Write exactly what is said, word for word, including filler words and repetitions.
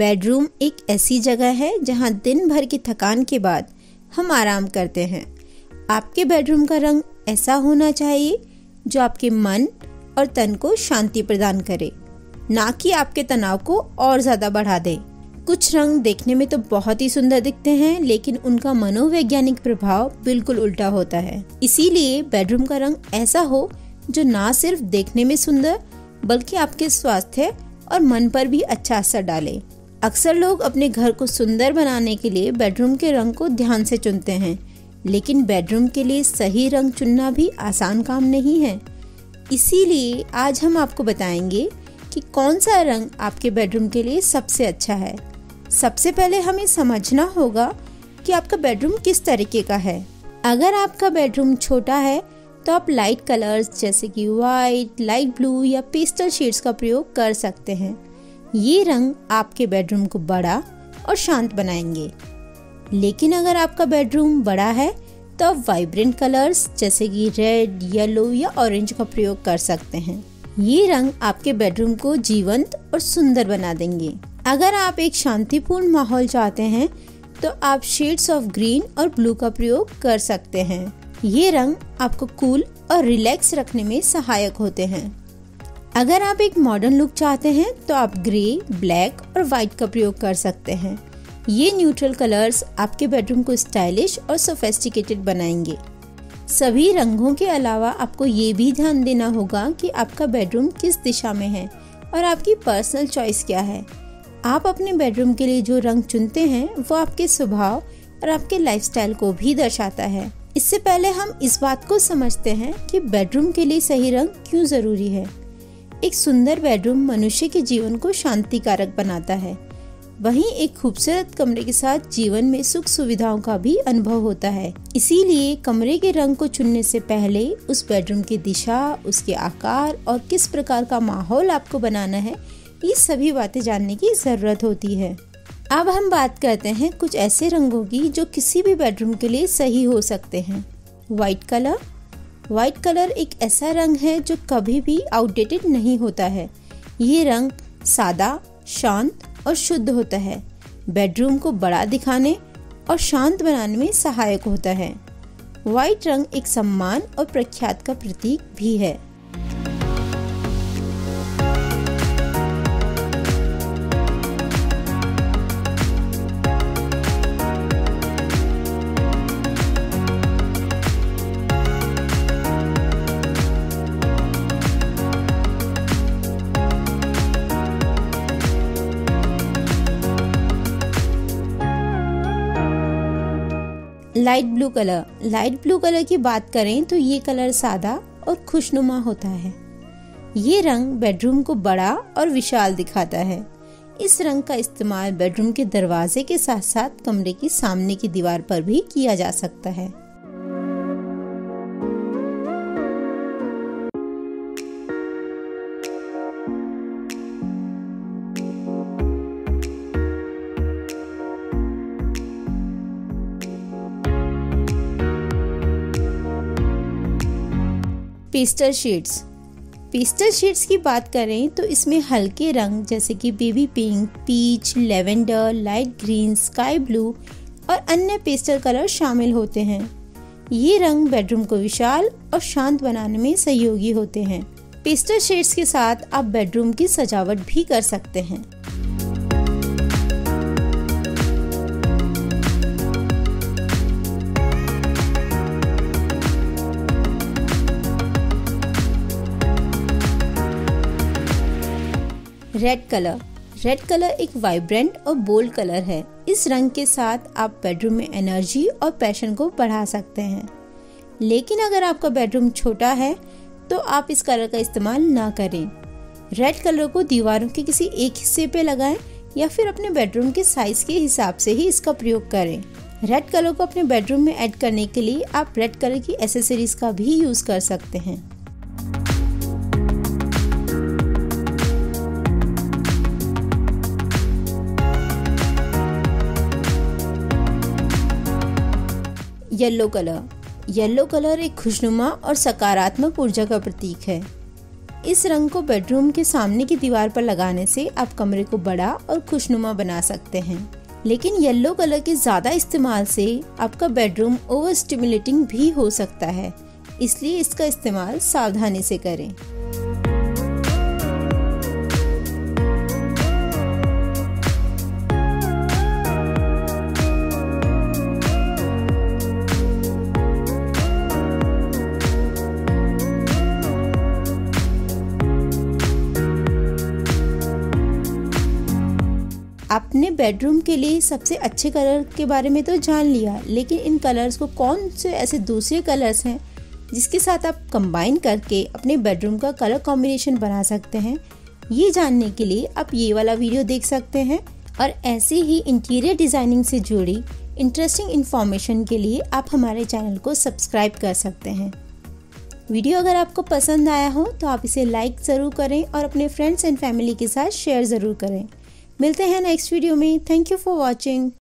Bedroom एक ऐसी जगह है जहां दिन भर की थकान के बाद हम आराम करते हैं। आपके बेडरूम का रंग ऐसा होना चाहिए जो आपके मन और तन को शांति प्रदान करे, ना कि आपके तनाव को और ज़्यादा बढ़ा दे। कुछ रंग देखने में तो बहुत ही सुंदर दिखते हैं, लेकिन उनका मनोवैज्ञानिक प्रभाव बिल्कुल उल्टा होता है। इसीलिए बेडरूम का रंग ऐसा हो जो ना सिर्फ देखने में सुंदर बल्कि आपके स्वास्थ्य और मन पर भी अच्छा असर डाले। अक्सर लोग अपने घर को सुंदर बनाने के लिए बेडरूम के रंग को ध्यान से चुनते हैं, लेकिन बेडरूम के लिए सही रंग चुनना भी आसान काम नहीं है। इसीलिए आज हम आपको बताएंगे कि कौन सा रंग आपके बेडरूम के लिए सबसे अच्छा है। सबसे पहले हमें समझना होगा कि आपका बेडरूम किस तरीके का है। अगर आपका बेडरूम छोटा है तो आप लाइट कलर्स जैसे कि वाइट, लाइट ब्लू या पेस्टल शेड्स का प्रयोग कर सकते हैं। ये रंग आपके बेडरूम को बड़ा और शांत बनाएंगे। लेकिन अगर आपका बेडरूम बड़ा है तो आप वाइब्रेंट कलर्स जैसे कि रेड, येलो या ऑरेंज का प्रयोग कर सकते हैं। ये रंग आपके बेडरूम को जीवंत और सुंदर बना देंगे। अगर आप एक शांतिपूर्ण माहौल चाहते हैं तो आप शेड्स ऑफ ग्रीन और ब्लू का प्रयोग कर सकते हैं। ये रंग आपको कूल और रिलैक्स रखने में सहायक होते हैं। अगर आप एक मॉडर्न लुक चाहते हैं तो आप ग्रे, ब्लैक और वाइट का प्रयोग कर सकते हैं। ये न्यूट्रल कलर्स आपके बेडरूम को स्टाइलिश और सोफिस्टिकेटेड बनाएंगे। सभी रंगों के अलावा आपको ये भी ध्यान देना होगा कि आपका बेडरूम किस दिशा में है और आपकी पर्सनल चॉइस क्या है। आप अपने बेडरूम के लिए जो रंग चुनते हैं वो आपके स्वभाव और आपके लाइफस्टाइल को भी दर्शाता है। इससे पहले हम इस बात को समझते हैं कि बेडरूम के लिए सही रंग क्यों ज़रूरी है। एक सुंदर बेडरूम मनुष्य के जीवन को शांतिकारक बनाता है, वहीं एक खूबसूरत कमरे के साथ जीवन में सुख सुविधाओं का भी अनुभव होता है। इसीलिए कमरे के रंग को चुनने से पहले उस बेडरूम की दिशा, उसके आकार और किस प्रकार का माहौल आपको बनाना है, ये सभी बातें जानने की ज़रूरत होती है। अब हम बात करते हैं कुछ ऐसे रंगों की जो किसी भी बेडरूम के लिए सही हो सकते हैं। वाइट कलर वाइट कलर एक ऐसा रंग है जो कभी भी आउटडेटेड नहीं होता है। ये रंग सादा, शांत और शुद्ध होता है। बेडरूम को बड़ा दिखाने और शांत बनाने में सहायक होता है। वाइट रंग एक सम्मान और प्रख्यात का प्रतीक भी है। Light blue colour light blue colour की बात करें तो ये कलर सादा और खुशनुमा होता है। ये रंग बेडरूम को बड़ा और विशाल दिखाता है। इस रंग का इस्तेमाल बेडरूम के दरवाजे के साथ साथ कमरे की सामने की दीवार पर भी किया जा सकता है। पेस्टल शेड्स पेस्टल शेड्स की बात करें तो इसमें हल्के रंग जैसे कि baby pink, peach, lavender, light green, sky blue और अन्य पेस्टल कलर शामिल होते हैं। ये रंग बेडरूम को विशाल और शांत बनाने में सहयोगी होते हैं। पेस्टल शेड्स के साथ आप बेडरूम की सजावट भी कर सकते हैं। रेड कलर रेड कलर एक वाइब्रेंट और बोल्ड कलर है। इस रंग के साथ आप बेडरूम में एनर्जी और पैशन को बढ़ा सकते हैं। लेकिन अगर आपका बेडरूम छोटा है तो आप इस कलर का इस्तेमाल ना करें। रेड कलर को दीवारों के किसी एक हिस्से पे लगाएं या फिर अपने बेडरूम के साइज के हिसाब से ही इसका प्रयोग करें। रेड कलर को अपने बेडरूम में ऐड करने के लिए आप रेड कलर की एसेसरीज का भी यूज़ कर सकते हैं। येलो कलर येलो कलर एक खुशनुमा और सकारात्मक ऊर्जा का प्रतीक है। इस रंग को बेडरूम के सामने की दीवार पर लगाने से आप कमरे को बड़ा और खुशनुमा बना सकते हैं। लेकिन येलो कलर के ज़्यादा इस्तेमाल से आपका बेडरूम ओवर स्टिमुलेटिंग भी हो सकता है, इसलिए इसका इस्तेमाल सावधानी से करें। आपने बेडरूम के लिए सबसे अच्छे कलर के बारे में तो जान लिया, लेकिन इन कलर्स को कौन से ऐसे दूसरे कलर्स हैं जिसके साथ आप कंबाइन करके अपने बेडरूम का कलर कॉम्बिनेशन बना सकते हैं, ये जानने के लिए आप ये वाला वीडियो देख सकते हैं। और ऐसे ही इंटीरियर डिज़ाइनिंग से जुड़ी इंटरेस्टिंग इन्फॉर्मेशन के लिए आप हमारे चैनल को सब्सक्राइब कर सकते हैं। वीडियो अगर आपको पसंद आया हो तो आप इसे लाइक ज़रूर करें और अपने फ्रेंड्स एंड फैमिली के साथ शेयर ज़रूर करें। मिलते हैं नेक्स्ट वीडियो में। Thank you for watching.